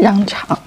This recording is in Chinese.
羊肠。